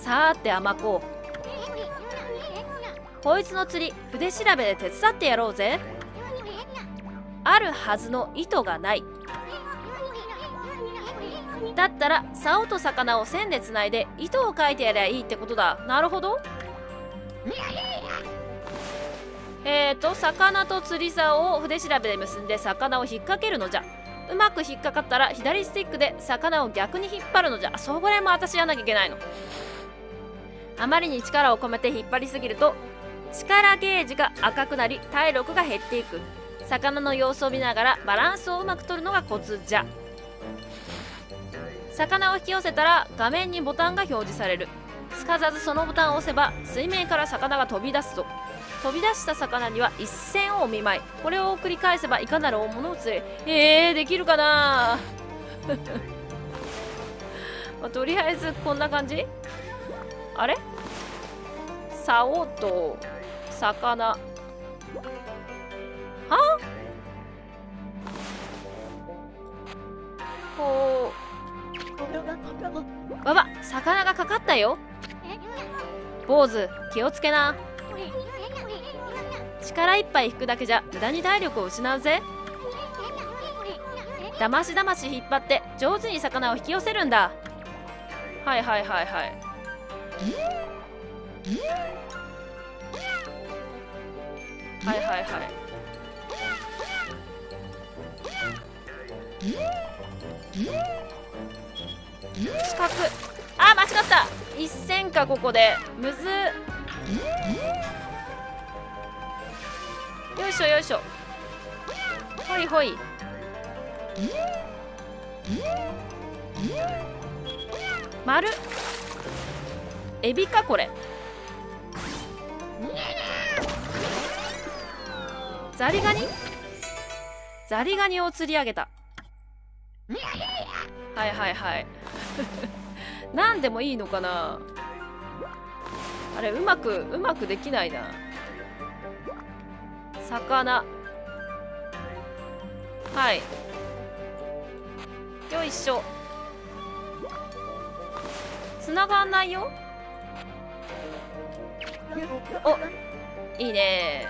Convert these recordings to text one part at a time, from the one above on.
さーて甘子、こいつの釣り筆調べで手伝ってやろうぜ。あるはずの糸がない。だったら竿と魚を線でつないで糸を描いてやりゃいいってことだ。なるほど。魚と釣り竿を筆調べで結んで魚を引っ掛けるのじゃ。うまく引っかかったら左スティックで魚を逆に引っ張るのじゃ。そこらへんも私やんなきゃいけないの。あまりに力を込めて引っ張りすぎると力ゲージが赤くなり体力が減っていく。魚の様子を見ながらバランスをうまく取るのがコツじゃ。魚を引き寄せたら画面にボタンが表示される。すかさずそのボタンを押せば水面から魚が飛び出すぞ。飛び出した魚には一線をお見舞い。これを繰り返せばいかなる大物を釣れ。できるかな、まあ、とりあえずこんな感じ。あれ、竿と魚はこう、ばば、魚がかかったよ。坊主気をつけな。力いっぱい引くだけじゃ無駄に体力を失うぜ。だましだまし引っ張って上手に魚を引き寄せるんだ。はいはいはいはい。はいはいはい。四角、あ、間違った。一線か。ここでむずっ。よいしょよいしょ。ほいほい。丸、エビかこれ。ザリガニ、ザリガニを釣り上げた。はいはいはい何でもいいのかな。あれ、うまくできないな。魚、はい、よいしょ。繋がんないよ。お、いいね。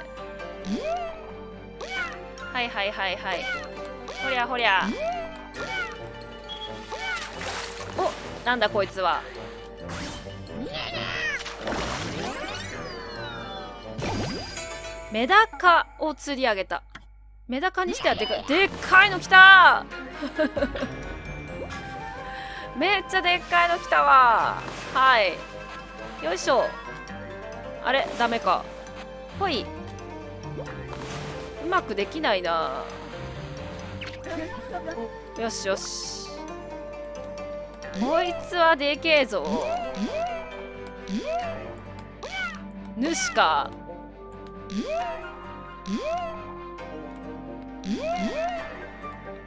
はいはいはいはい。ほりゃほりゃ。お、なんだこいつは。メダカを釣り上げた。メダカにしてはでかい。でっかいの来ためっちゃでっかいの来たわ。はい、よいしょ。あれ、ダメか。ほい、うまくできないな。よしよし。こいつはでけえぞ。主か。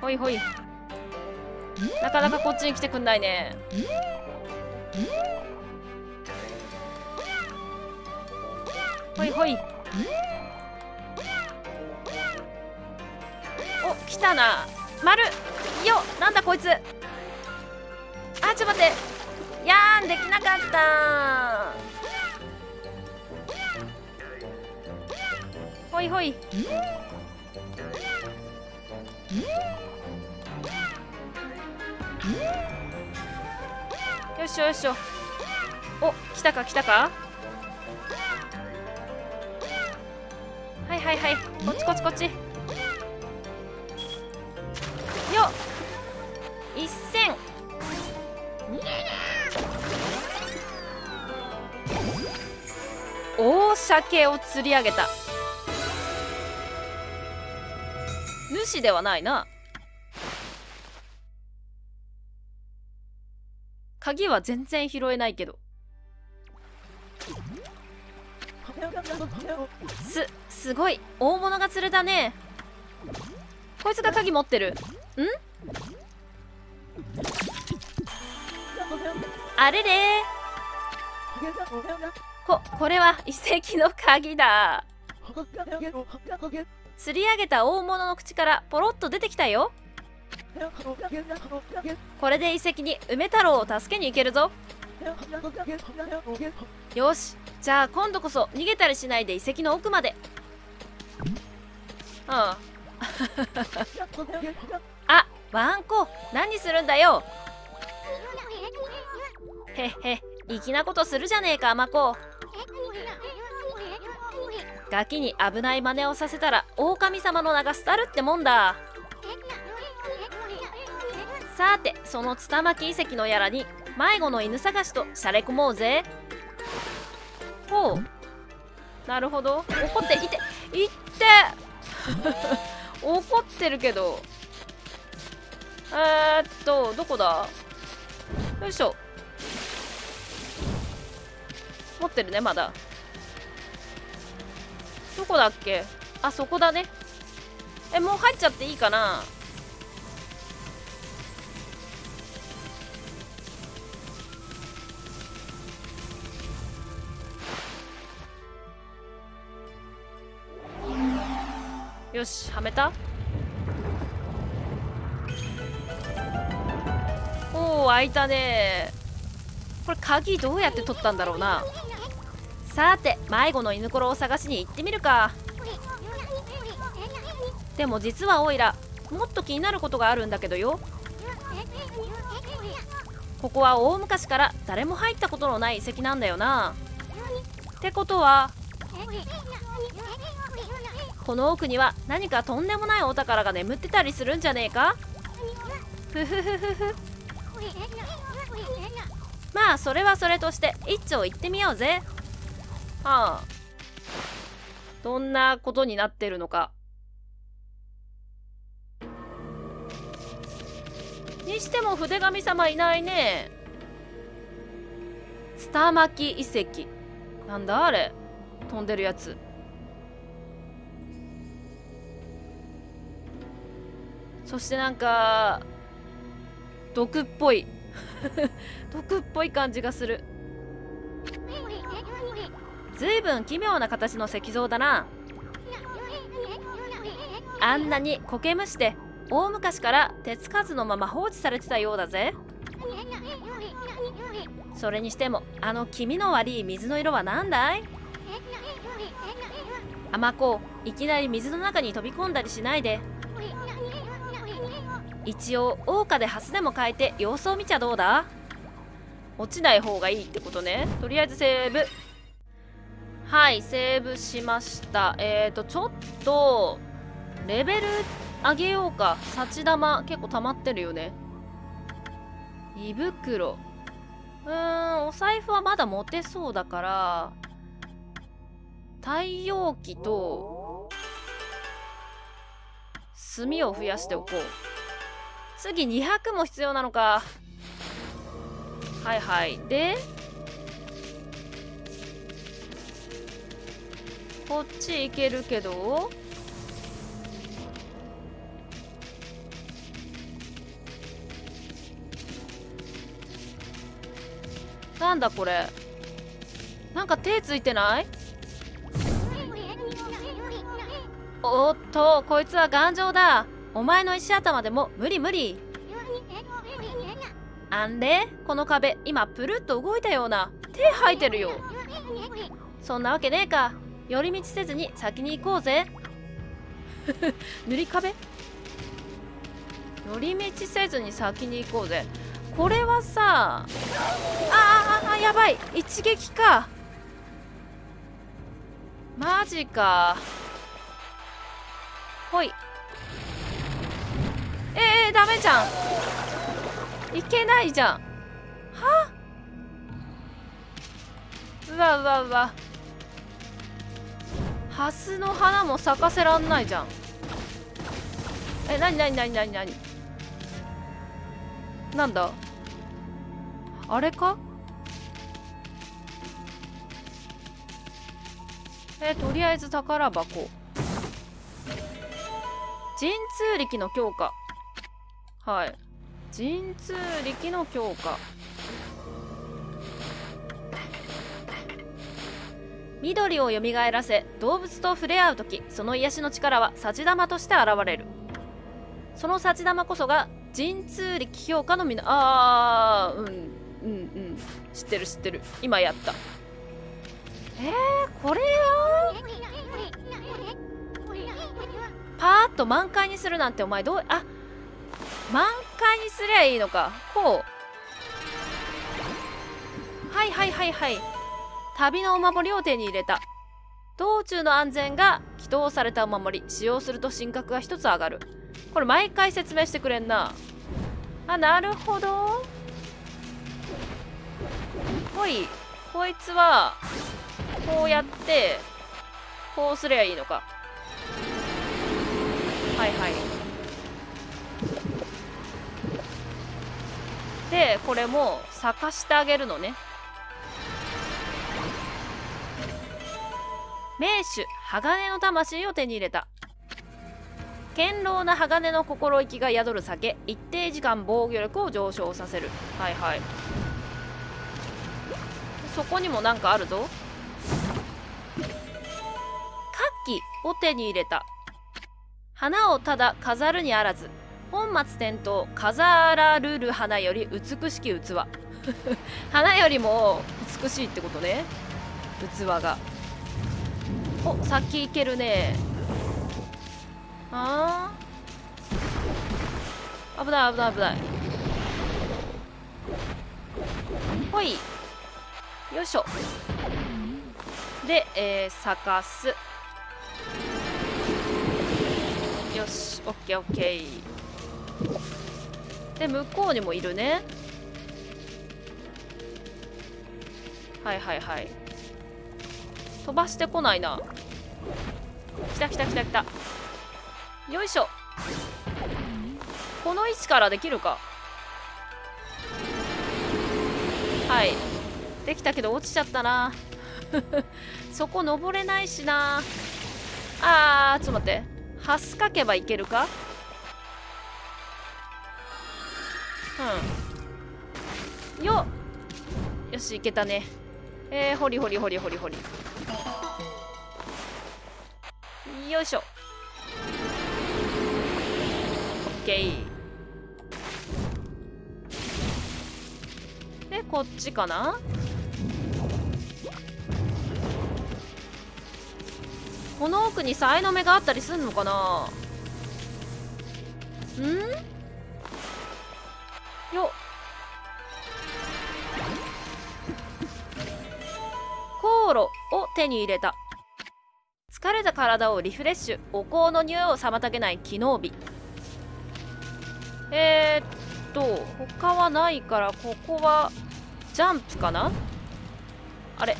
ほいほい。なかなかこっちに来てくんないね。ほいほい。お、来たな。丸よ、なんだこいつ。あ、ちょっと待って。やーん、できなかった。ほいほい。よいしょよいしょ。お、来たか来たか。はいはいはい。こっちこっちこっち。よっ、一線。大鮭を釣り上げた。主ではないな。鍵は全然拾えないけど。すごい大物が釣れたね。こいつが鍵持ってるん？あれれー、これは遺跡の鍵だ。釣り上げた大物の口からポロッと出てきたよ。これで遺跡に梅太郎を助けに行けるぞ。よし、じゃあ今度こそ逃げたりしないで遺跡の奥まで。ああ、ワンコ、何するんだよ。へっへ、粋なことするじゃねえか、甘子。ガキに危ない真似をさせたら狼様の名が廃るってもんだ。さて、そのツタマキ遺跡のやらに迷子の犬探しとしゃれ込もうぜ。ほう、なるほど。怒っていって怒ってるけど、どこだ。よいしょ、持ってるね。まだどこだっけ。あ、そこだね。え、もう入っちゃっていいかな。よし、はめた。おお、開いたね。これ鍵どうやって取ったんだろうな。さて、迷子の犬ころを探しに行ってみるか。でも実はオイラ、もっと気になることがあるんだけどよ。ここは大昔から誰も入ったことのない遺跡なんだよな。ってことは、この奥には何かとんでもないお宝が眠ってたりするんじゃねえか。ふふふふふ。まあそれはそれとして一丁行ってみようぜ。ああ、どんなことになってるのか。にしても筆神様いないね。ツタマキ遺跡、なんだあれ、飛んでるやつ。そしてなんか毒っぽい毒っぽい感じがする。ずいぶん奇妙な形の石像だな。あんなに苔むして大昔から手つかずのまま放置されてたようだぜ。それにしてもあの気味の悪い水の色はなんだい。甘子、いきなり水の中に飛び込んだりしないで。一応桜花でハスでも変えて様子を見ちゃどうだ。落ちない方がいいってことね。とりあえずセーブ。はい、セーブしました。ちょっとレベル上げようか。幸玉結構溜まってるよね。胃袋、お財布はまだ持てそうだから、太陽気と炭を増やしておこう。次200も必要なのか。はいはい。でこっち行けるけど、なんだこれ、なんか手ついてない。おっと、こいつは頑丈だ。お前の石頭でも無理無理。あんれ、この壁今プルッと動いたような。手生えてるよ。そんなわけねえか。寄り道せずに先に行こうぜ塗り壁、寄り道せずに先に行こうぜ。これはさ、あ、やばい、一撃か。マジか。ほい、ダメじゃん、いけないじゃん。はぁ、うわうわうわ、ハスの花も咲かせらんないじゃん。え、なになになになになに、なんだあれか。とりあえず宝箱、神通力の強化。はい。神通力の強化。緑をよみがえらせ、動物と触れ合うとき、その癒しの力は幸玉として現れる。その幸玉こそが神通力強化のみの、あー、うん。うんうん、知ってる知ってる、今やった。これよパーッと満開にするなんて、お前どう、あ、満開にすりゃいいのか。こう、はいはいはいはい、旅のお守りを手に入れた。道中の安全が祈祷されたお守り、使用すると神格が1つ上がる。これ毎回説明してくれんなあ。なるほど。ほい、こいつはこうやってこうすりゃいいのか。はいはい。でこれも咲かしてあげるのね。名手鋼の魂を手に入れた。堅牢な鋼の心意気が宿る酒、一定時間防御力を上昇させる。はいはい。そこにもなんかあるぞ。花器を手に入れた。花をただ飾るにあらず、本末転倒、飾らるる花より美しき器花よりも美しいってことね、器が。お、先行けるね。あー、危ない危ない危ない。ほい、よいしょ。で、咲かす。よし、オッケーオッケー。で向こうにもいるね。はいはいはい。飛ばしてこないな。来た来た来た来た。よいしょ。この位置からできるか。はい、できたけど落ちちゃったなそこ登れないしな。あー、ちょっと待って、ハスかけばいけるか。うん、よっ、よしいけたね。ほりほりほりほりほり、よいしょ。オッケー。でこっちかな。この奥にさいの目があったりすんのかな。んよっ、香炉を手に入れた。疲れた体をリフレッシュ、お香の匂いを妨げない機能美。他はないから、ここはジャンプかな。あれ、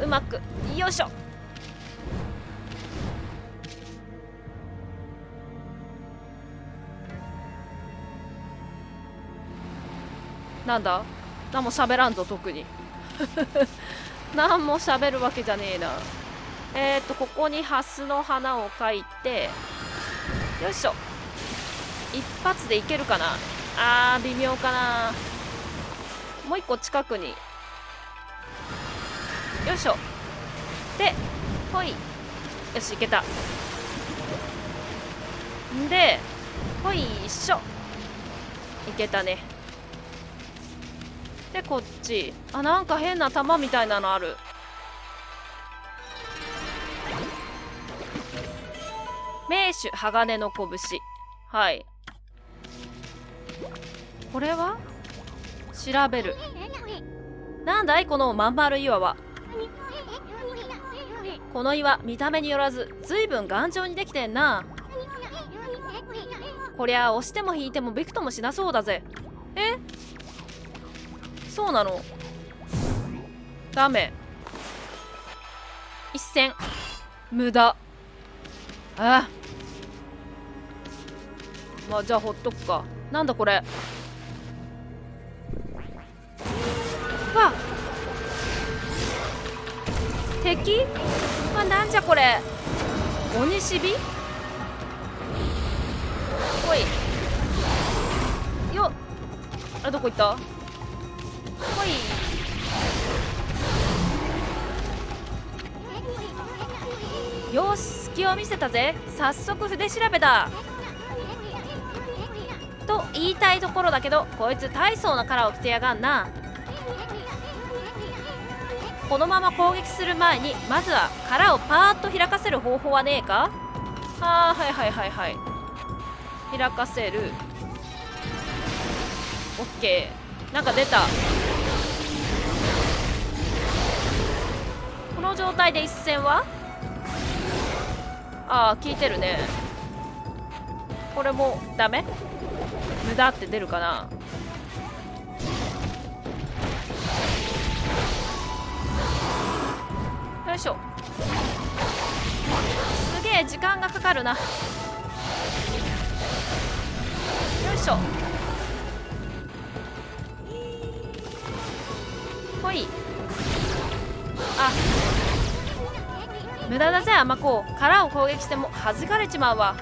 うまく、よいしょ。なんだ、何も喋らんぞ、特に何も喋るわけじゃねえな。ここにハスの花を描いて、よいしょ。一発でいけるかな。あー、微妙かな。もう一個近くに、よいしょ。でほい、よしいけた。んでほいしょ、いけたね。でこっち、あ、なんか変な玉みたいなのある。名手鋼の拳。はい、これは調べる。なんだいこのまん丸岩は。この岩、見た目によらずずいぶん頑丈にできてんな。こりゃ押しても引いてもびくともしなそうだぜ。え、そうなの。ダメ。一戦無駄。ああ、まあじゃあほっとくか。なんだこれ。わっ、敵。あ、なんじゃこれ。鬼しび。おいよっ、あれどこ行った。おい、よし、隙を見せたぜ。早速筆調べだと言いたいところだけど、こいつ大層なカラーを着てやがんな。このまま攻撃する前にまずは殻をパーッと開かせる方法はねえか。あーはいはいはいはい、開かせる。オッケー、なんか出た。この状態で一戦はあー効いてるね。これもダメ、無駄って出るかな。よいしょ、すげえ時間がかかるな。よいしょ、ほい。あ、無駄だぜ甘子、殻を攻撃しても弾かれちまうわ。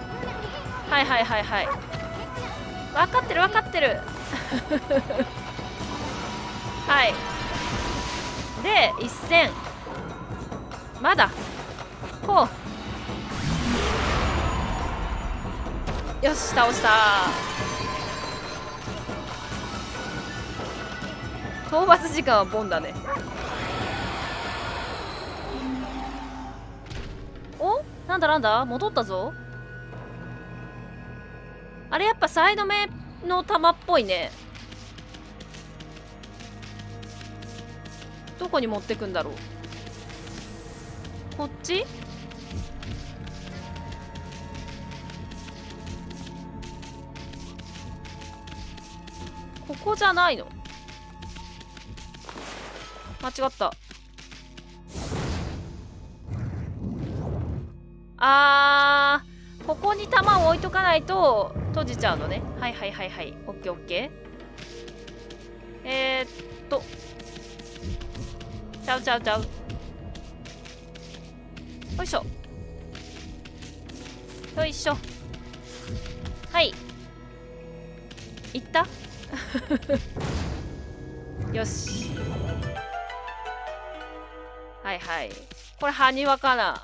はいはいはいはい、分かってる分かってるはい、で一戦まだこう、よし倒したー。討伐時間はボンだね。お、なんだなんだ、戻ったぞ。あれやっぱサイド目の弾っぽいね。どこに持ってくんだろう、こっち？ここじゃないの？間違った。あー、ここに弾を置いとかないと閉じちゃうのね。はいはいはいはい。オッケーオッケー。ちゃうちゃうちゃう。よいしょよいしょ、はい、いったよし、はいはい、これ埴輪かな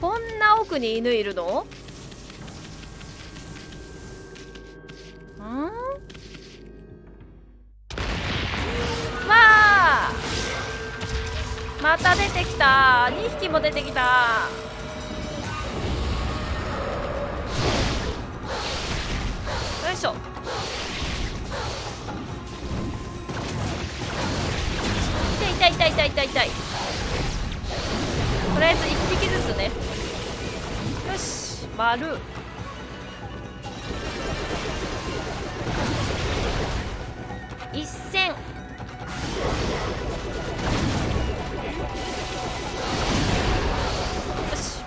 こんな奥に犬いるの？んまた出てきた、2匹も出てきた。よいしょ、痛い痛い痛い痛い痛い。とりあえず1匹ずつね。よし、丸。一戦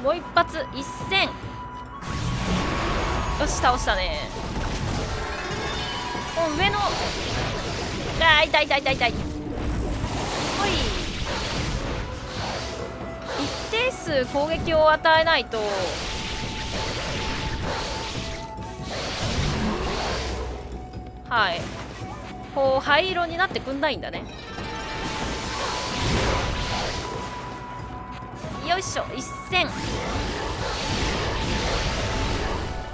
もう一発、一戦。よし倒したね。お、上の、あー痛い痛い痛い痛い。ほい、一定数攻撃を与えないと。はい、こう灰色になってくんないんだね。よいしょ、一戦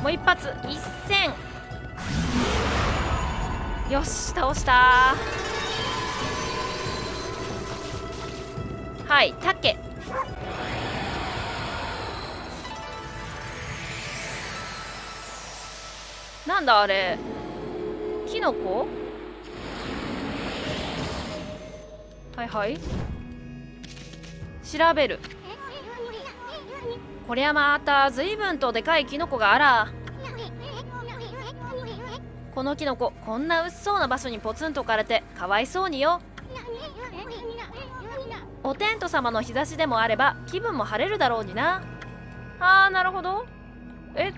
もう一発、一戦。よし倒したー。はい、竹なんだあれ、キノコ。はいはい、調べる。こりゃまた随分とでかいキノコがあら。このキノコ、こんな薄そうな場所にポツンと置かれてかわいそうによ。おテント様の日差しでもあれば気分も晴れるだろうにな。あーなるほど。えん、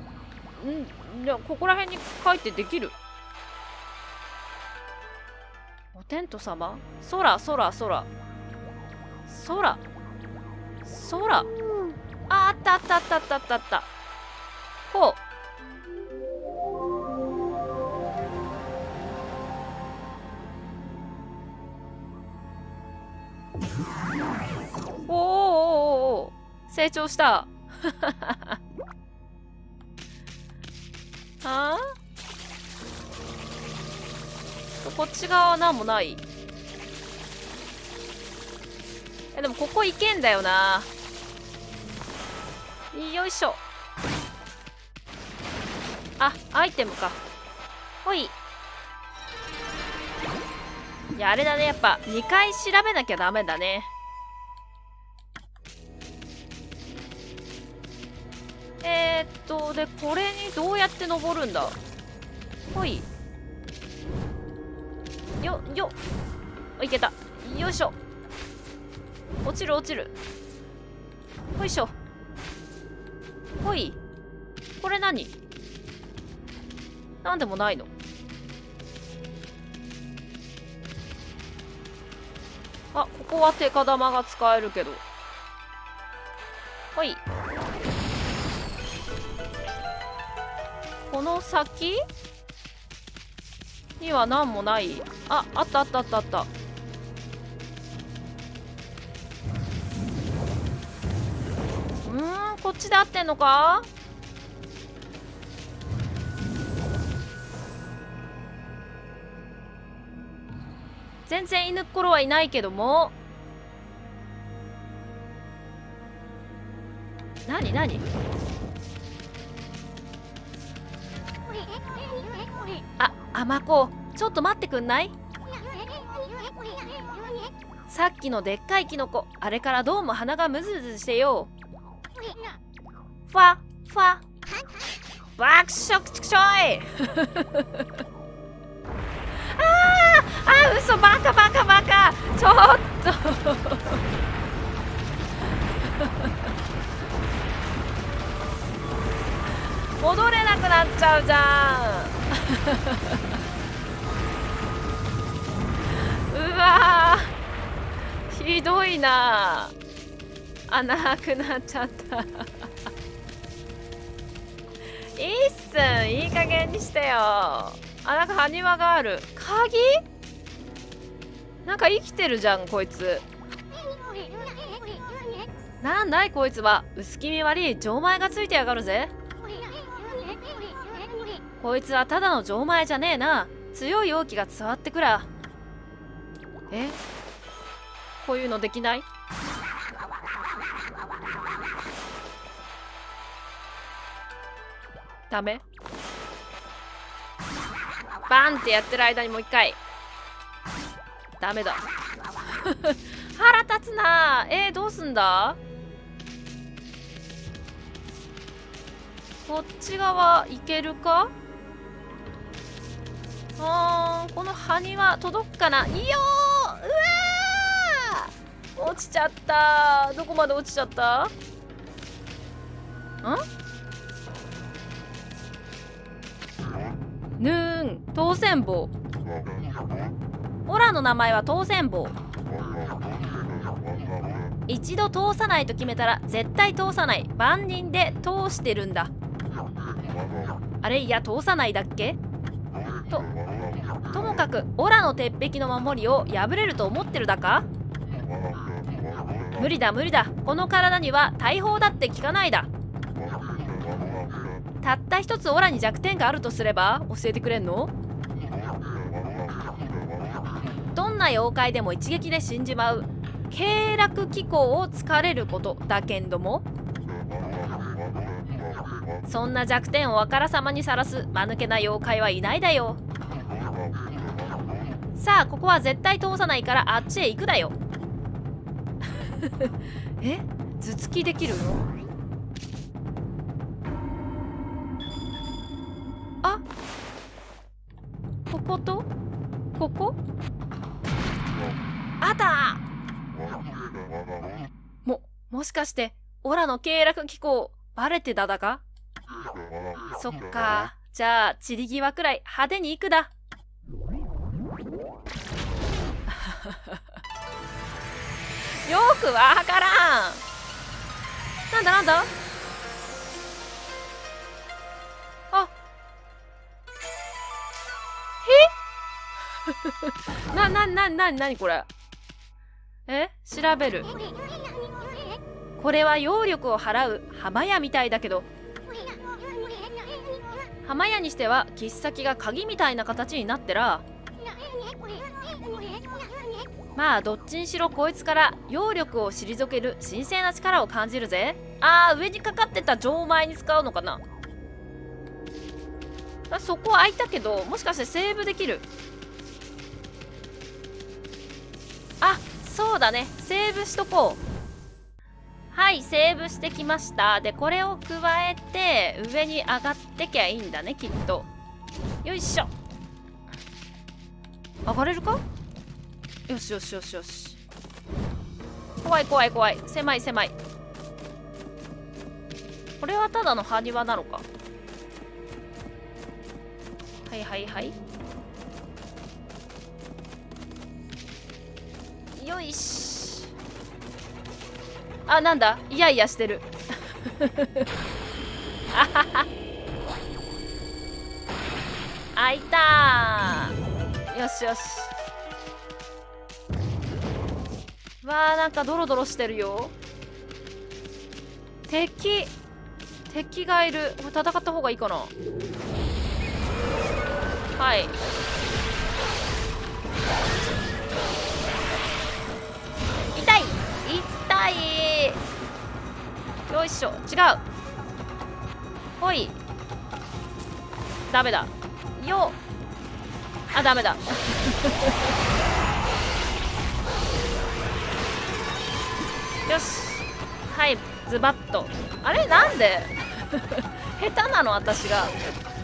じゃあここら辺に書いてできる。おテント様、空空空空空、あったあったあったあったあった。こう、おーおーおお、成長したはあとこっち側は何もない。でもここ行けんだよな。よいしょ。あ、アイテムか。ほい。いや、あれだね。やっぱ2回調べなきゃダメだね。で、これにどうやって登るんだ。ほい。よっ。いけた。よいしょ。落ちる落ちる。ほいしょ。ほい。これ何？なんでもないの。あ、ここは手か玉が使えるけど。はい。この先には何もない。あ、あったあったあったあった。こっちで合ってんのか？全然犬っころはいないけども。なになに？あ、あまこ、ちょっと待ってくんない？さっきのでっかいキノコ、あれからどうも鼻がムズムズしてよ。ファファバクショクチクショイあ嘘、バカバカバカ、ちょっと戻れなくなっちゃうじゃんうわー、ひどいなあ、なくなっちゃったいいっすん、いい加減にしてよ。あ、なんか埴輪がある。鍵？なんか生きてるじゃんこいつ。なんだいこいつは。薄気味悪い錠前がついてやがるぜ。こいつはただの錠前じゃねえな。強い容器が伝わってくら。え、こういうのできない？ダメ？バンってやってる間にもう一回。ダメだ腹立つなー。どうすんだ？こっち側行けるか？この埴輪届くかな？いいよー。うわー、落ちちゃった。どこまで落ちちゃった？ん？ぬーん、当選棒。オラの名前は当選棒。一度通さないと決めたら絶対通さない。万人で通してるんだ。あれ、いや通さないだっけ？ともかくオラの鉄壁の守りを破れると思ってるだか？無理だ無理だ、この体には大砲だって効かないだ。たった一つオラに弱点があるとすれば教えてくれんの？どんな妖怪でも一撃で死んじまう経絡機構を突かれることだけんども、そんな弱点をあからさまにさらす間抜けな妖怪はいないだよ。さあここは絶対通さないからあっちへ行くだよえ、頭突きできるの？あ、こことここ、あたもしかしてオラの経絡機構バレてただか？そっか、じゃあ散り際くらい派手に行くだよくわからん。なんだなんだ、なにこれ。調べる。これは揚力を払う浜屋みたいだけど、浜屋にしては切っ先が鍵みたいな形になってら。まあどっちにしろこいつから揚力を退ける神聖な力を感じるぜ。あー、上にかかってた錠前に使うのかな。そこ開いたけど、もしかしてセーブできる？あ、そうだね、セーブしとこう。はい、セーブしてきました。でこれを加えて上に上がってきゃいいんだね、きっと。よいしょ、上がれるか？よしよしよしよし。怖い怖い怖い、狭い狭い。これはただの埴輪なのか。はいはいはい、よいし。あ、なんだ、イヤイヤしてるあはは、開いたー。よしよし。わあ、なんかドロドロしてるよ。敵がいる。戦った方がいいかな。はい、痛い痛い。よいしょ、違う。ほい、ダメだよ。あ、ダメだよし、はい、ズバッと。あれ、なんで下手なの私が。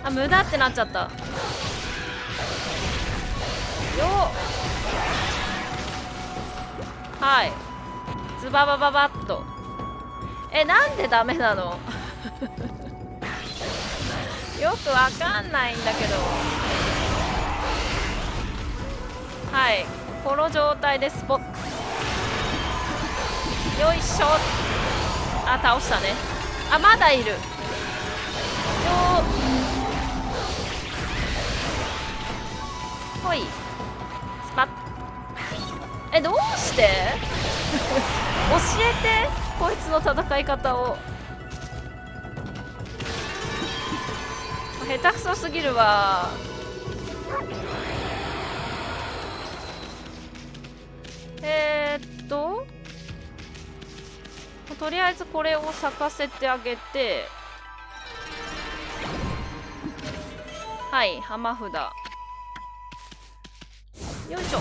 あ、無駄ってなっちゃったよ。はい、ズババババッと。え、なんでダメなのよくわかんないんだけど。はい、この状態でスポッ。よいしょ。あ、倒したね。あ、まだいるよー。ほい、え、どうして教えて、こいつの戦い方を。下手くそすぎるわ。とりあえずこれを咲かせてあげて、はい、浜札。よいしょ。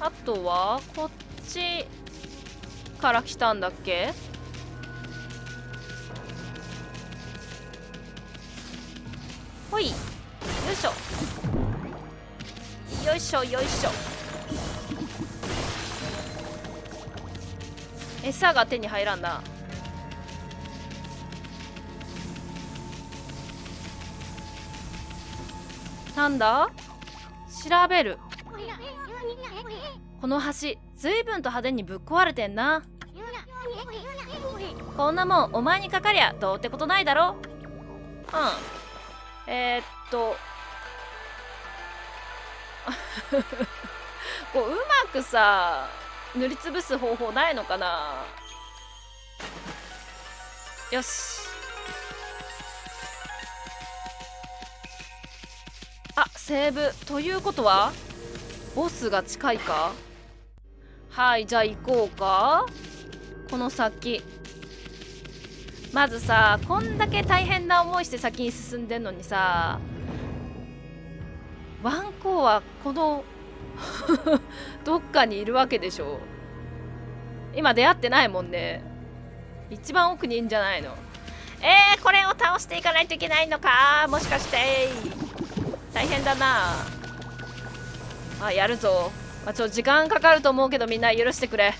あとはこっちから来たんだっけ？ほい、よいしょよいしょよいしょ。餌が手に入らんな。なんだ？調べる。この橋、ずいぶんと派手にぶっ壊れてんな。こんなもんお前にかかりゃどうってことないだろ。うん、こううまくさ塗りつぶす方法ないのかな。よし、あ、セーブということはボスが近いか。はい、じゃあ行こうか。この先、まずさ、こんだけ大変な思いして先に進んでんのにさ、ワンコウはこのどっかにいるわけでしょ。今出会ってないもんね。一番奥にいるんじゃないの。これを倒していかないといけないのか、もしかして。大変だなあ。やるぞ。まあ、ちょっと時間かかると思うけどみんな許してくれ。